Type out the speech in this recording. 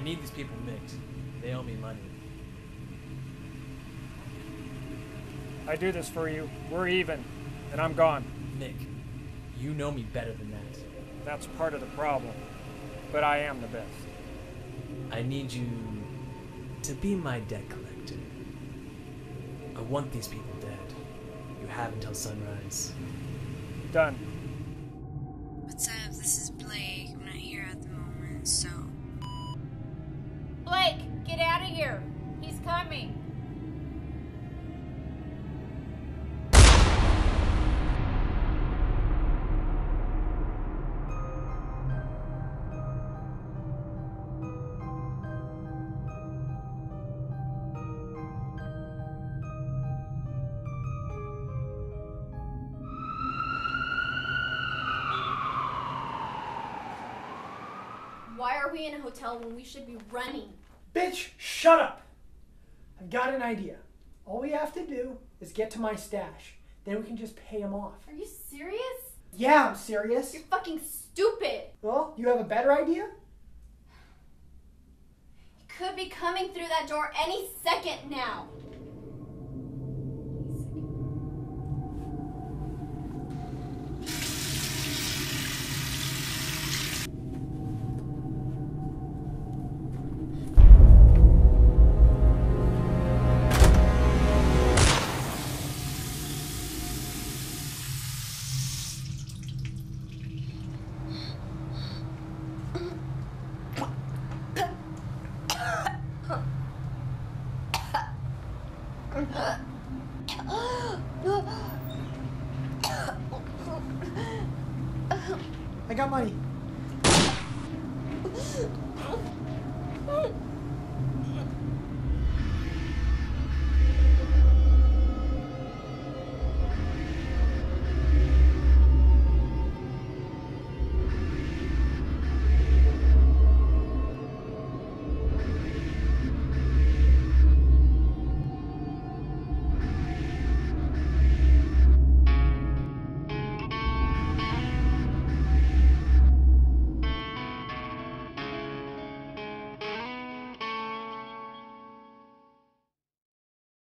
I need these people mixed. They owe me money. I do this for you. We're even, and I'm gone. Nick, you know me better than that. That's part of the problem, but I am the best. I need you to be my debt collector. I want these people dead. You have until sunrise. Done. What's up? This is Blake. I'm not here at the moment, so... Blake, get out of here. He's coming. Why are we in a hotel when we should be running? Bitch, shut up! I've got an idea. All we have to do is get to my stash. Then we can just pay him off. Are you serious? Yeah, I'm serious. You're fucking stupid. Well, you have a better idea? He could be coming through that door any second now. I got money.